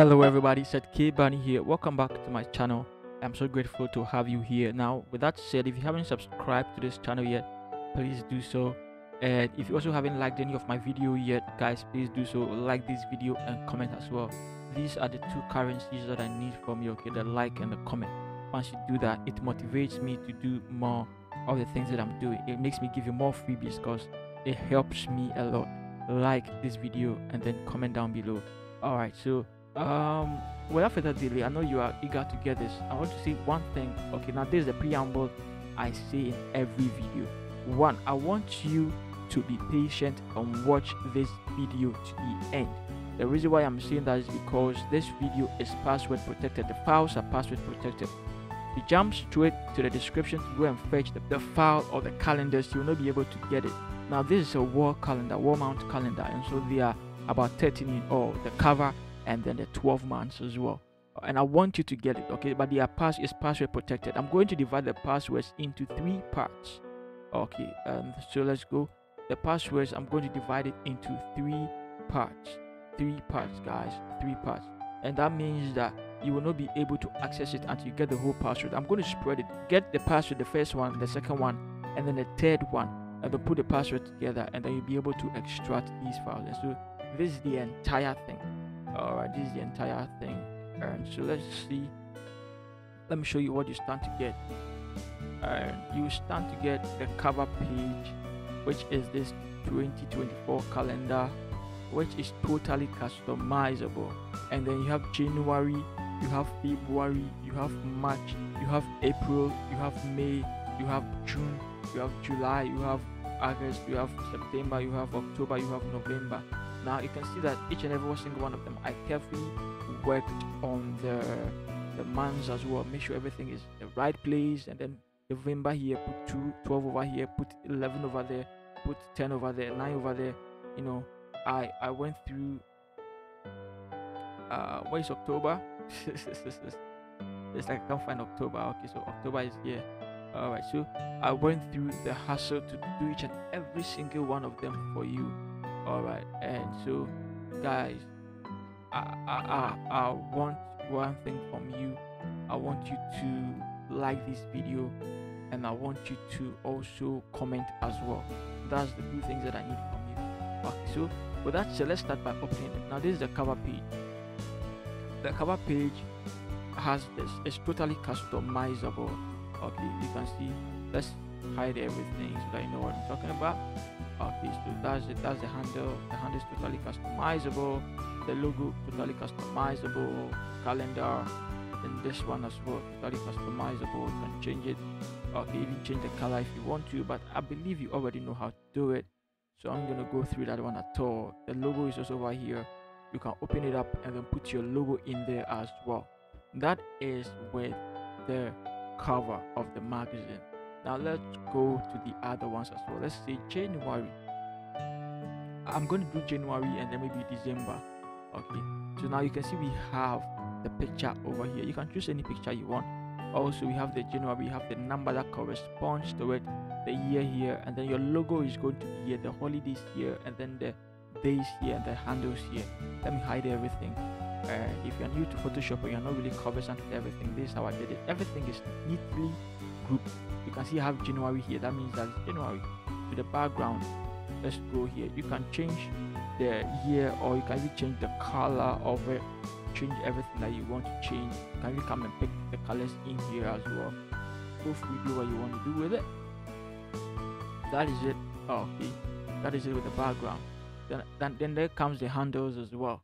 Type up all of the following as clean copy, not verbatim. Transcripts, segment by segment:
Hello everybody, Seth K Bani here. Welcome back to my channel. I'm so grateful to have you here. Now, with that said, if you haven't subscribed to this channel yet, please do so. And if you also haven't liked any of my video yet, guys, please do so. Like this video and comment as well. These are the two currencies that I need from you, okay? The like and the comment. Once you do that, it motivates me to do more of the things that I'm doing. It makes me give you more freebies because it helps me a lot. Like this video and then comment down below. All right, so without further delay, I know you are eager to get this. I want to say one thing, okay? Now, this is the preamble I say in every video. One, I want you to be patient and watch this video to the end. The reason why I'm saying that is because this video is password protected. The files are password protected. If you jump straight to the description to go and fetch the file or the calendars, you will not be able to get it. Now, this is a wall calendar, wall mount calendar, and so they are about 13 in all, the cover and then the 12 months as well. And I want you to get it, okay? But their is password protected. I'm going to divide the passwords into three parts, okay? So let's go. The passwords, I'm going to divide it into three parts, guys, three parts. And that means that you will not be able to access it until you get the whole password. I'm going to spread it. Get the password, the first one, the second one, and then the third one. And then put the password together, and then you'll be able to extract these files. And so this is the entire thing. All right, this is the entire thing. And so let's see. Let me show you what you stand to get. You stand to get the cover page, which is this 2024 calendar, which is totally customizable. And then you have January, you have February, you have March, you have April, you have May, you have June, you have July, you have August, you have September, you have October, you have November. Now you can see that each and every single one of them, I carefully worked on the months as well. Make sure everything is the right place, and then November here, put 12 over here, put 11 over there, put 10 over there, 9 over there. You know, I went through where is October? It's like I can't find October. Okay, so October is here. All right, so I went through the hassle to do each and every single one of them for you. All right, and so guys, I want one thing from you. I want you to like this video, and I want you to also comment as well. That's the two things that I need from you. Okay, so with that said, let's start by opening it. Now, this is the cover page. The cover page has this. It's totally customizable. Okay, you can see. Let's hide everything so that you know what I'm talking about. Okay, so that's it. That's the handle. The handle is totally customizable. The logo, totally customizable. Calendar, and this one as well, totally customizable. You can change it. Okay, you can change the color if you want to, but I believe you already know how to do it, so I'm gonna go through that one at all. The logo is also over here. You can open it up and then put your logo in there as well. That is with the cover of the magazine. Now let's go to the other ones as well. Let's say January. I'm going to do January and then maybe December. Okay, so now you can see we have the picture over here. You can choose any picture you want. Also, we have the January, we have the number that corresponds to it, the year here, and then your logo is going to be here, the holidays here, and then the days here, and the handles here. Let me hide everything. If you're new to Photoshop or you're not really conversant with everything, this is how I did it. Everything is neatly grouped. You can see I have January here. That means that it's January. To the background, let's go here. You can change the year, or you can even change the color of it. Change everything that you want to change. You can even come and pick the colors in here as well. Hopefully do what you want to do with it. That is it. Okay, that is it with the background. Then there comes the handles as well.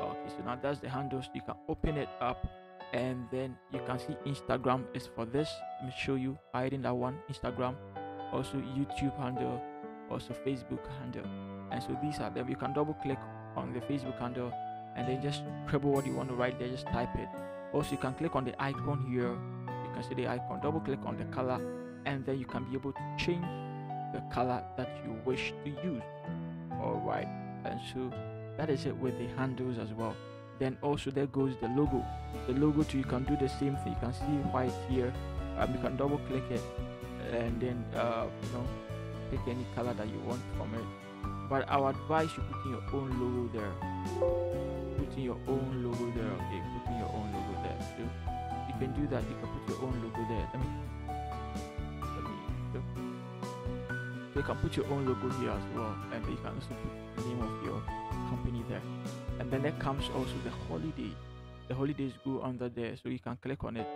Okay, so now that's the handles. You can open it up, and then you can see Instagram is for this. Let me show you, hiding that one. Instagram, also YouTube handle, also Facebook handle. And so these are them. You can double click on the Facebook handle and then just scribble what you want to write there, just type it. Also, you can click on the icon here. You can see the icon, double click on the color, and then you can be able to change the color that you wish to use. All right, and so that is it with the handles as well. Then also there goes the logo. The logo too, you can do the same thing. You can see white here. You can double click it, and then you know, pick any color that you want from it. But I would advise you putting your own logo there. Put putting your own logo there. Okay, putting your own logo there. So you can do that. You can put your own logo there. They can put your own logo here as well, and you can also put the name of your company there. And then there comes also the holiday. The holidays go under there, so you can click on it.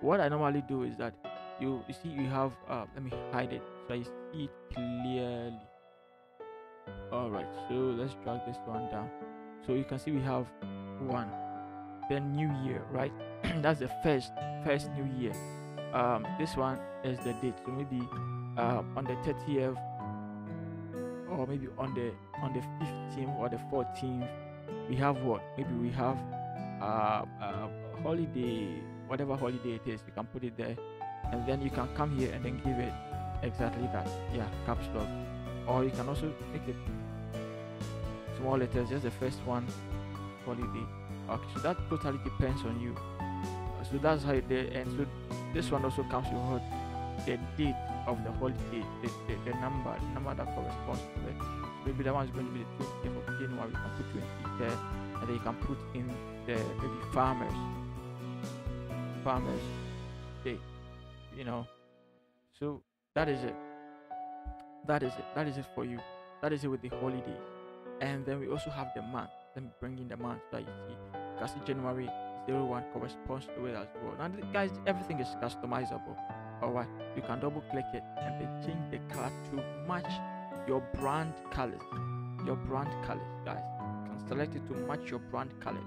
What I normally do is that you see you have let me hide it so I see it clearly. All right, so let's drag this one down. So you can see we have one, then new year, right? That's the first new year. This one is the date, so maybe on the 30th, or maybe on the 15th or the 14th, we have what? Maybe we have holiday, whatever holiday it is, you can put it there, and then you can come here and then give it exactly that, yeah, caps lock. Or you can also make it small letters, just the first one, holiday. Okay, so that totally depends on you. So that's how it is. And so this one also comes with what? The date of the holiday, the number, the number that corresponds to it. Maybe that one is going to be the 20th of January, you can put 20 there, and then you can put in the maybe farmers day, you know. So that is it. That is it for you. That is it with the holiday. And then we also have the month. Let me bring in the month so that you see. You can see January 01 corresponds to it as well. Now guys, everything is customizable. Alright, you can double click it and then change the color to match your brand colors. Your brand colors, guys. You can select it to match your brand colors.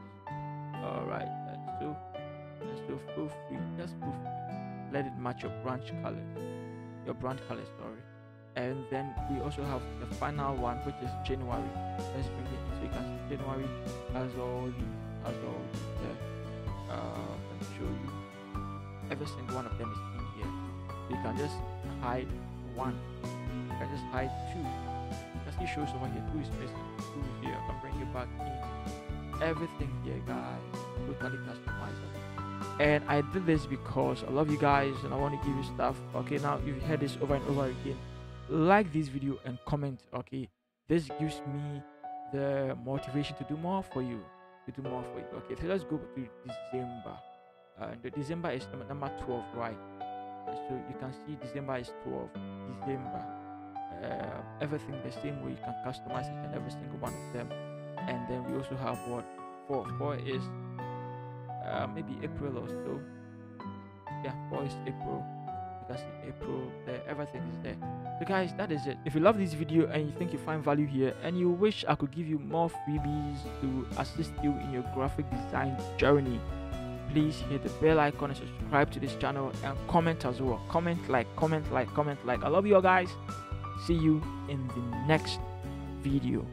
Alright, so feel free. Just feel free. Let it match your brand colors. Your brand colors, sorry. And then we also have the final one, which is January. Let's bring it in so you can see January as all these there. Let me show you. Every single one of them is in here. You can just hide one. You can just hide two. As it shows over here, two is missing, two is here. I can bring it back in. Everything here, guys, totally customizable. And I did this because I love you guys and I want to give you stuff. Okay, now you've heard this over and over again. Like this video and comment. Okay, this gives me the motivation to do more for you, okay, so let's go to December. The December is number 12, right? So you can see December is 12. December, everything the same way. You can customize it and every single one of them. And then we also have what? Four is maybe April or so. Yeah, 4 is April. That's April. Everything is there. So guys, that is it. If you love this video and you think you find value here and you wish I could give you more freebies to assist you in your graphic design journey, please hit the bell icon and subscribe to this channel, and comment as well. Comment like. I love you all, guys. See you in the next video.